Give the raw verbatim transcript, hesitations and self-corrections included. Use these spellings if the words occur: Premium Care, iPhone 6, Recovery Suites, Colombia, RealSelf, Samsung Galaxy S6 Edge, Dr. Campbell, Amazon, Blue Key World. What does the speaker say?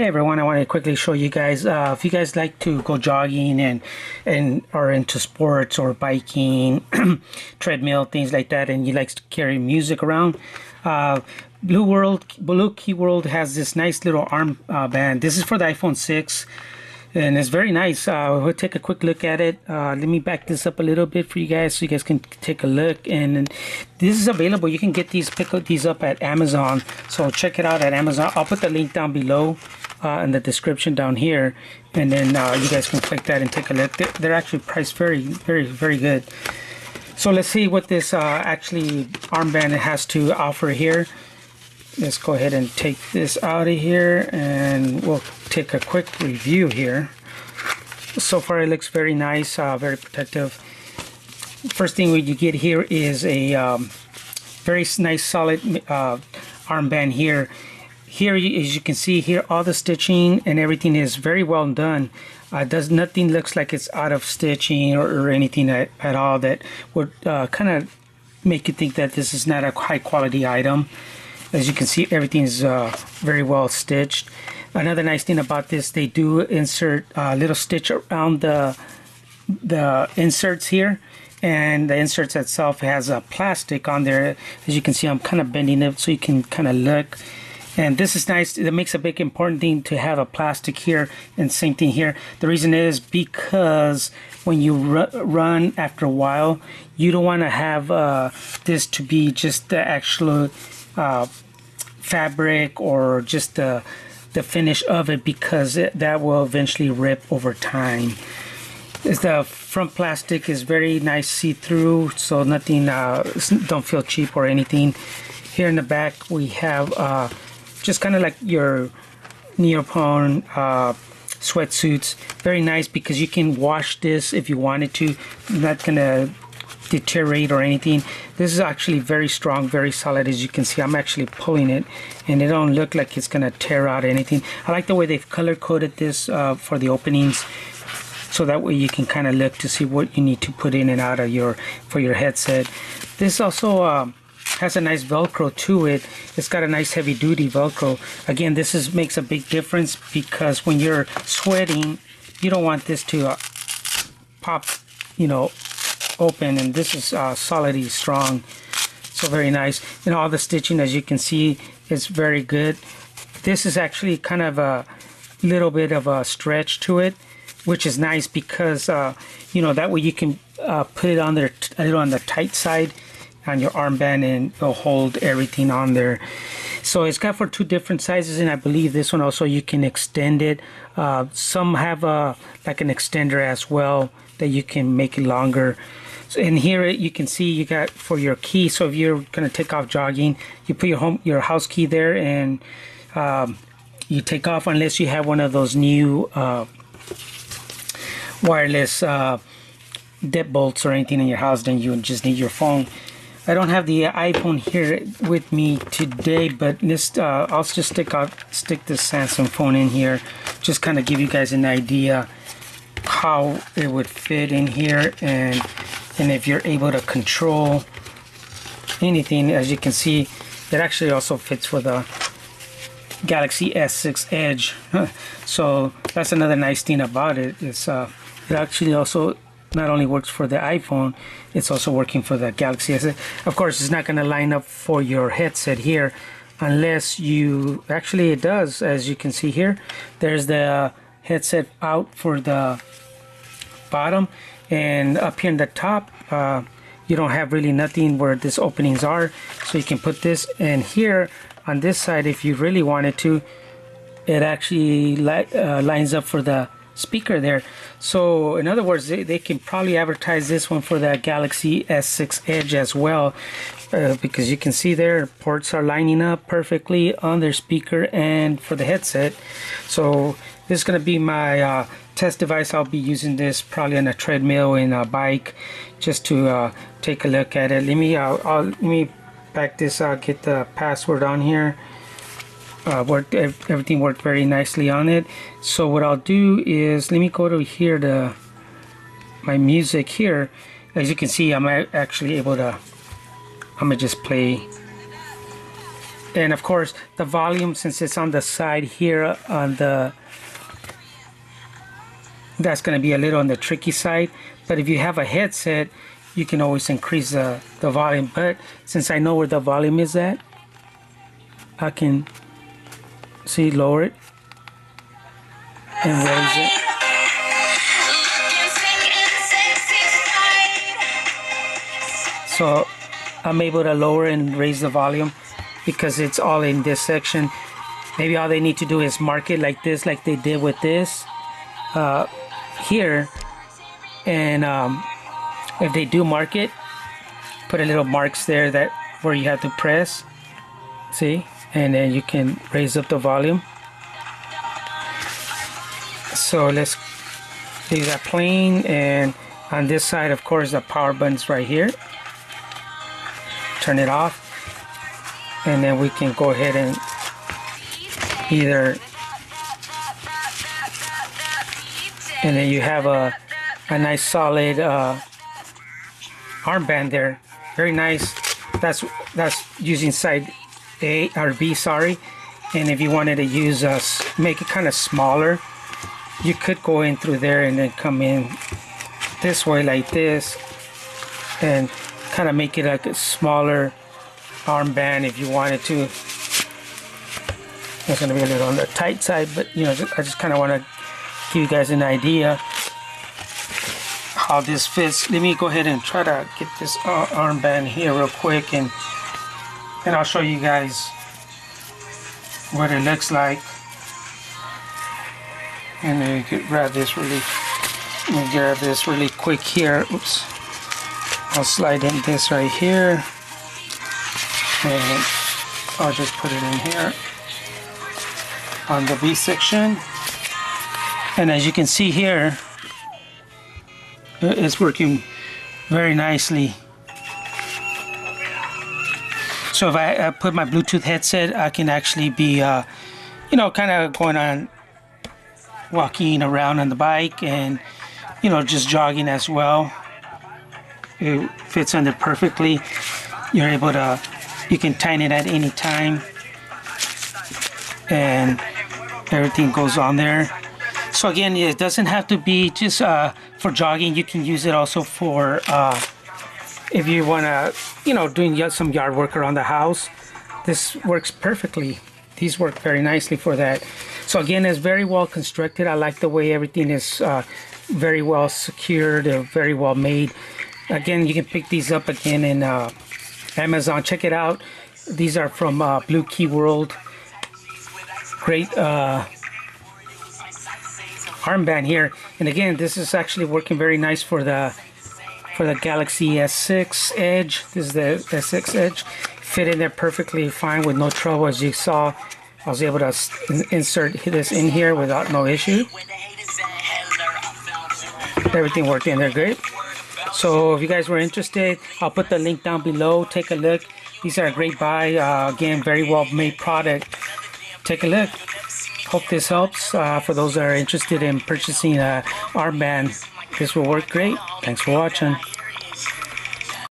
Hey everyone, I want to quickly show you guys, uh, if you guys like to go jogging and and are into sports or biking, treadmill, things like that, and you like to carry music around, uh, Blue World, Blue Key World has this nice little arm uh, band. This is for the iPhone six, and it's very nice. Uh, we'll take a quick look at it. Uh, let me back this up a little bit for you guys so you guys can take a look. And, and this is available. You can get these, pick up these up at Amazon. So check it out at Amazon. I'll put the link down below. Uh, in the description down here, and then uh, you guys can click that and take a look. They're, they're actually priced very, very, very good. So let's see what this uh, actually armband has to offer here. Let's go ahead and take this out of here, and we'll take a quick review here. So far, it looks very nice, uh, very protective. First thing you get here is a um, very nice, solid uh, armband here. Here, as you can see here, all the stitching and everything is very well done. Uh, does nothing looks like it's out of stitching or, or anything at, at all that would uh, kind of make you think that this is not a high quality item. As you can see, everything is uh, very well stitched. Another nice thing about this, they do insert a little stitch around the the inserts here. And the inserts itself has a plastic on there. As you can see, I'm kind of bending it so you can kind of look. And this is nice. It makes a big important thing to have a plastic here, and same thing here. The reason is because when you ru run after a while, you don't want to have uh, this to be just the actual uh, fabric or just the, the finish of it, because it, that will eventually rip over time. It's the front plastic is very nice see-through, so nothing, uh, don't feel cheap or anything. Here in the back we have uh, just kind of like your neoprene uh, sweatsuits. Very nice because you can wash this if you wanted to. Not gonna deteriorate or anything. This is actually very strong, very solid. As you can see, I'm actually pulling it, and it don't look like it's gonna tear out anything. I like the way they've color coded this uh, for the openings, so that way you can kind of look to see what you need to put in and out of your for your headset. This also. Um, has a nice velcro to it. It's got a nice heavy duty velcro. Again, this is makes a big difference because when you're sweating, you don't want this to uh, pop, you know, open, and this is uh, solidly strong, so very nice. And all the stitching, as you can see, is very good. This is actually kind of a little bit of a stretch to it, which is nice because uh, you know, that way you can uh, put it on there a little on the tight side on your armband, and it'll hold everything on there. So it's got for two different sizes, and I believe this one also you can extend it. Uh, some have a like an extender as well that you can make it longer. So, and here you can see you got for your key. So if you're gonna take off jogging, you put your home your house key there, and um, you take off, unless you have one of those new uh, wireless uh, deadbolts or anything in your house. Then you just need your phone. I don't have the iPhone here with me today, but this, uh, I'll just stick out, stick this Samsung phone in here, just kind of give you guys an idea how it would fit in here, and and if you're able to control anything. As you can see, it actually also fits for the Galaxy S six Edge. So that's another nice thing about it. It's uh, it actually also not only works for the iPhone, it's also working for the Galaxy S six. Of course, it's not going to line up for your headset here, unless you actually it does. As you can see here, there's the headset out for the bottom, and up here in the top, uh, you don't have really nothing where these openings are, so you can put this. And here on this side, if you really wanted to, it actually li uh, lines up for the speaker there. So in other words, they, they can probably advertise this one for the Galaxy S six Edge as well, uh, because you can see their ports are lining up perfectly on their speaker and for the headset. So this is going to be my uh, test device. I'll be using this probably on a treadmill and a bike, just to uh, take a look at it. Let me uh, I'll, let me back this out, get the password on here. Uh, worked everything worked very nicely on it. So what I'll do is let me go to here to my music here. As you can see, I'm actually able to I'm gonna just play And of course the volume, since it's on the side here on the, that's going to be a little on the tricky side, but if you have a headset you can always increase the, the volume. But since I know where the volume is at, I can see lower it and raise it. So I'm able to lower and raise the volume because it's all in this section. Maybe all they need to do is mark it like this, like they did with this uh, here. And um, if they do mark it, put a little marks there that where you have to press, see, and then you can raise up the volume. So let's leave that plain, and on this side of course the power button's right here. Turn it off, and then we can go ahead and either, and then you have a, a nice solid uh, armband there. Very nice. That's that's using side A or B, sorry. And if you wanted to use uh, make it kind of smaller, you could go in through there and then come in this way like this, and kind of make it like a smaller armband if you wanted to. It's gonna be a little on the tight side, but you know, I just kind of want to give you guys an idea how this fits. Let me go ahead and try to get this uh, armband here real quick, and and I'll show you guys what it looks like. And then you could grab this really, let me grab this really quick here. Oops, I'll slide in this right here. And I'll just put it in here on the B section, and as you can see here, it's working very nicely. So if I, I put my Bluetooth headset, I can actually be uh, you know, kind of going on, walking around on the bike, and you know, just jogging as well. It fits under perfectly. You're able to, you can tighten it at any time, and everything goes on there. So again, it doesn't have to be just uh, for jogging. You can use it also for uh, if you want to, you know, doing some yard work around the house. This works perfectly. These work very nicely for that. So again, it's very well constructed. I like the way everything is uh, very well secured, uh, very well made. Again, you can pick these up again in uh, Amazon. Check it out. These are from uh, Blue Key World. Great uh, armband here, and again, this is actually working very nice for the for the Galaxy S six Edge. This is the S six Edge. Fit in there perfectly fine with no trouble. As you saw, I was able to insert this in here without no issue. Everything worked in there great. So if you guys were interested, I'll put the link down below. Take a look. These are a great buy. Uh, again, very well made product. Take a look. Hope this helps. Uh, for those that are interested in purchasing an armband, this will work great. Thanks for watching.